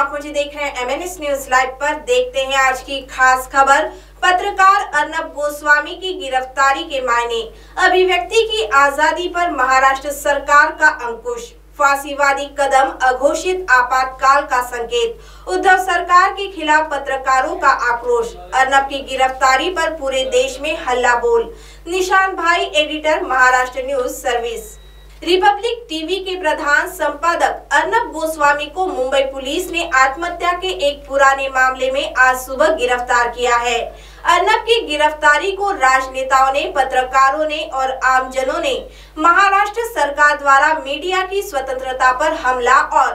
आप मुझे देख रहे हैं MNS न्यूज लाइव पर। देखते हैं आज की खास खबर। पत्रकार अर्णव गोस्वामी की गिरफ्तारी के मायने, अभिव्यक्ति की आजादी पर महाराष्ट्र सरकार का अंकुश, फांसीवादी कदम, अघोषित आपातकाल का संकेत, उद्धव सरकार के खिलाफ पत्रकारों का आक्रोश, अर्णव की गिरफ्तारी पर पूरे देश में हल्ला बोल। निशान भाई, editor, Maharashtra news service. Republic TV के प्रधान संपादक अर्णव गोस्वामी को मुंबई पुलिस ने आत्महत्या के एक पुराने मामले में आज सुबह गिरफ्तार किया है। अर्णव की गिरफ्तारी को राजनेताओं ने, पत्रकारों ने और आमजनों ने महाराष्ट्र सरकार द्वारा मीडिया की स्वतंत्रता पर हमला और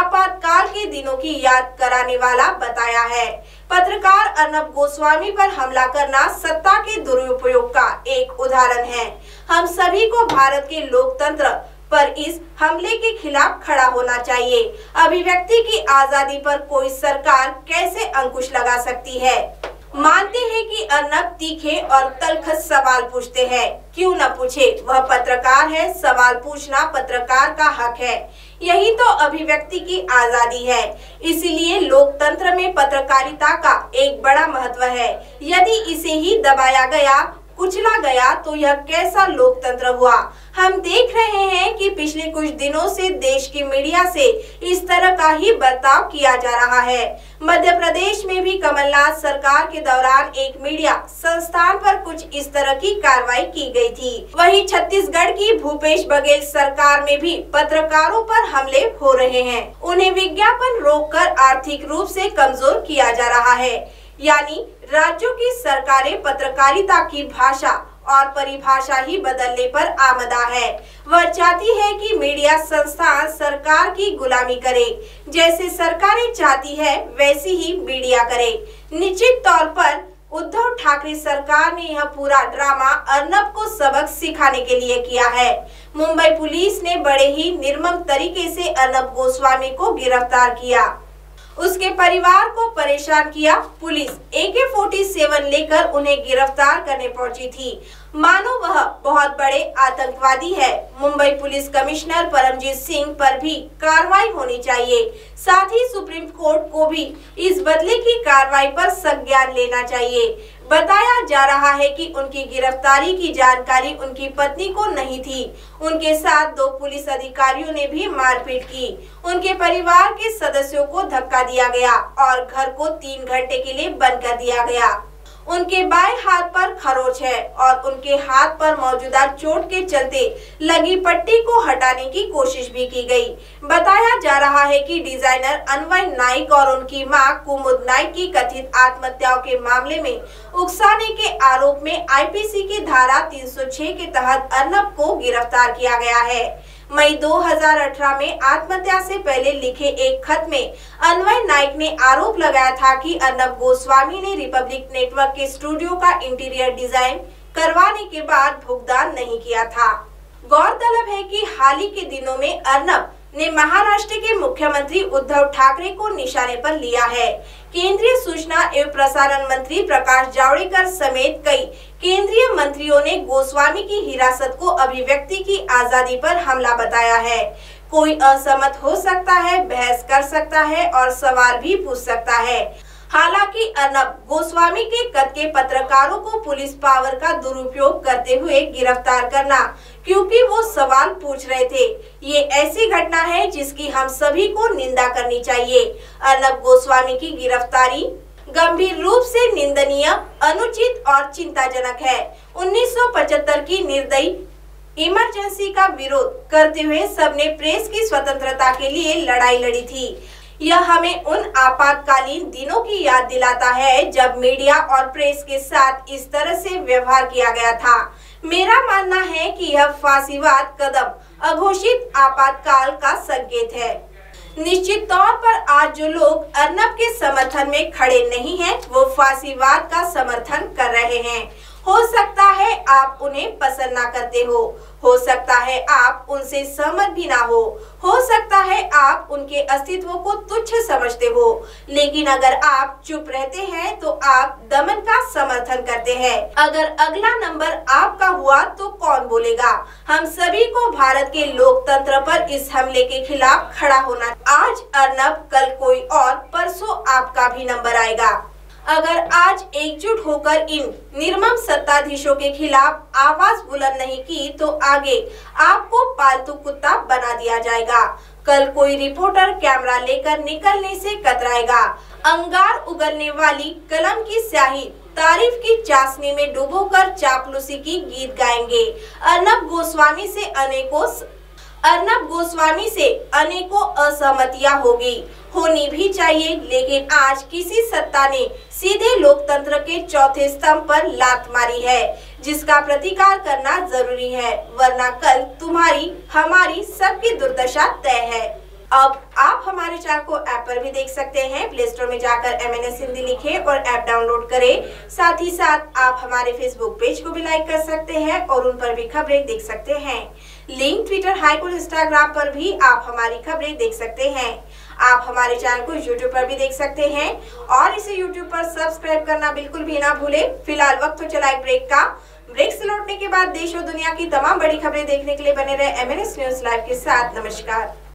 आपातकाल के दिनों की याद कराने वाला बताया है। पत्रकार अर्णव गोस्वामी पर हमला करना सत्ता के दुरुपयोग का एक उदाहरण है। हम सभी को भारत के लोकतंत्र पर इस हमले के खिलाफ खड़ा होना चाहिए। अभिव्यक्ति की आजादी पर कोई सरकार कैसे अंकुश लगा सकती है। मानते हैं कि अर्णव तीखे और तलखत सवाल पूछते हैं, क्यों न पूछे, वह पत्रकार है। सवाल पूछना पत्रकार का हक है, यही तो अभिव्यक्ति की आजादी है। इसीलिए लोकतंत्र में पत्रकारिता का एक बड़ा महत्व है। यदि इसे ही दबाया गया, कुचला गया तो यह कैसा लोकतंत्र हुआ। हम देख रहे हैं कि पिछले कुछ दिनों से देश की मीडिया से इस तरह का ही बर्ताव किया जा रहा है। मध्य प्रदेश में भी कमलनाथ सरकार के दौरान एक मीडिया संस्थान पर कुछ इस तरह की कार्रवाई की गई थी। वहीं छत्तीसगढ़ की भूपेश बघेल सरकार में भी पत्रकारों पर हमले हो रहे हैं। उन्हें विज्ञापन रोककर आर्थिक रूप से कमजोर किया जा रहा है। यानी राज्यों की सरकारें पत्रकारिता की भाषा और परिभाषा ही बदलने पर आमदा है। वह चाहती है कि मीडिया संस्थान सरकार की गुलामी करे। जैसे सरकारें चाहती है वैसी ही मीडिया करे। निश्चित तौर पर उद्धव ठाकरे सरकार ने यह पूरा ड्रामा अर्णव को सबक सिखाने के लिए किया है। मुंबई पुलिस ने बड़े ही निर्मम तरीके से अर्णव गोस्वामी को गिरफ्तार किया, उसके परिवार को परेशान किया। पुलिस AK-47 लेकर उन्हें गिरफ्तार करने पहुंची थी, मानो वह बहुत बड़े आतंकवादी है। मुंबई पुलिस कमिश्नर परमजीत सिंह पर भी कार्रवाई होनी चाहिए। साथ ही सुप्रीम कोर्ट को भी इस बदले की कार्रवाई पर संज्ञान लेना चाहिए। बताया जा रहा है कि उनकी गिरफ्तारी की जानकारी उनकी पत्नी को नहीं थी। उनके साथ 2 पुलिस अधिकारियों ने भी मारपीट की। उनके परिवार के सदस्यों को धक्का दिया गया और घर को 3 घंटे के लिए बंद कर दिया गया। उनके बाएं हाथ पर खरोच है और उनके हाथ पर मौजूदा चोट के चलते लगी पट्टी को हटाने की कोशिश भी की गई। बताया जा रहा है कि डिजाइनर अन्वय नाइक और उनकी मां कुमुद नाइक की कथित आत्महत्याओं के मामले में उकसाने के आरोप में IPC की धारा 306 के तहत अर्णव को गिरफ्तार किया गया है। मई 2018 में आत्महत्या से पहले लिखे एक खत में अन्वय नाइक ने आरोप लगाया था कि अर्णव गोस्वामी ने रिपब्लिक नेटवर्क के स्टूडियो का इंटीरियर डिजाइन करवाने के बाद भुगतान नहीं किया था। गौरतलब है कि हाल ही के दिनों में अर्णव ने महाराष्ट्र के मुख्यमंत्री उद्धव ठाकरे को निशाने पर लिया है। केंद्रीय सूचना एवं प्रसारण मंत्री प्रकाश जावड़ेकर समेत कई केंद्रीय मंत्रियों ने गोस्वामी की हिरासत को अभिव्यक्ति की आजादी पर हमला बताया है। कोई असहमत हो सकता है, बहस कर सकता है और सवाल भी पूछ सकता है। हालांकि अर्णव गोस्वामी के कद के पत्रकारों को पुलिस पावर का दुरुपयोग करते हुए गिरफ्तार करना, क्योंकि वो सवाल पूछ रहे थे, ये ऐसी घटना है जिसकी हम सभी को निंदा करनी चाहिए। अर्णव गोस्वामी की गिरफ्तारी गंभीर रूप से निंदनीय, अनुचित और चिंताजनक है। 1975 की निर्दयी इमरजेंसी का विरोध करते हुए सबने प्रेस की स्वतंत्रता के लिए लड़ाई लड़ी थी। यह हमें उन आपातकालीन दिनों की याद दिलाता है जब मीडिया और प्रेस के साथ इस तरह से व्यवहार किया गया था। मेरा मानना है कि यह फांसीवाद कदम, अघोषित आपातकाल का संकेत है। निश्चित तौर पर आज जो लोग अर्णव के समर्थन में खड़े नहीं हैं, वो फांसीवाद का समर्थन कर रहे हैं। हो सकता है आप उन्हें पसंद ना करते हो सकता है आप उनसे सहमत भी ना हो सकता है आप उनके अस्तित्व को तुच्छ समझते हो, लेकिन अगर आप चुप रहते हैं तो आप दमन का समर्थन करते हैं। अगर अगला नंबर आपका हुआ तो कौन बोलेगा। हम सभी को भारत के लोकतंत्र पर इस हमले के खिलाफ खड़ा होना। आज अर्णव, कल कोई और, परसों आपका भी नंबर आएगा। अगर आज एकजुट होकर इन निर्मम सत्ताधीशों के खिलाफ आवाज बुलंद नहीं की तो आगे आपको पालतू कुत्ता बना दिया जाएगा। कल कोई रिपोर्टर कैमरा लेकर निकलने से कतराएगा। अंगार उगलने वाली कलम की स्याही तारीफ की चाशनी में डूबोकर चापलूसी की गीत गाएंगे। अर्णव गोस्वामी से अनेकों असहमतियां होनी भी चाहिए, लेकिन आज किसी सत्ता ने सीधे लोकतंत्र के चौथे स्तंभ पर लात मारी है, जिसका प्रतिकार करना जरूरी है, वरना कल तुम्हारी हमारी सबकी दुर्दशा तय है। अब आप हमारे चैनल को ऐप पर भी देख सकते हैं। प्ले स्टोर में जाकर MNS हिंदी लिखें और ऐप डाउनलोड करें। साथ ही साथ आप हमारे फेसबुक पेज को भी लाइक कर सकते हैं और उन पर भी खबरें देख सकते हैं। लिंक ट्विटर, हाइक और इंस्टाग्राम पर भी आप हमारी खबरें देख सकते हैं। आप हमारे चैनल को YouTube पर भी देख सकते हैं और इसे YouTube पर सब्सक्राइब करना बिल्कुल भी ना भूलें। फिलहाल वक्त हो चला एक ब्रेक का। ब्रेक से लौटने के बाद देश और दुनिया की तमाम बड़ी खबरें देखने के लिए बने रहे MNS न्यूज लाइव के साथ। नमस्कार।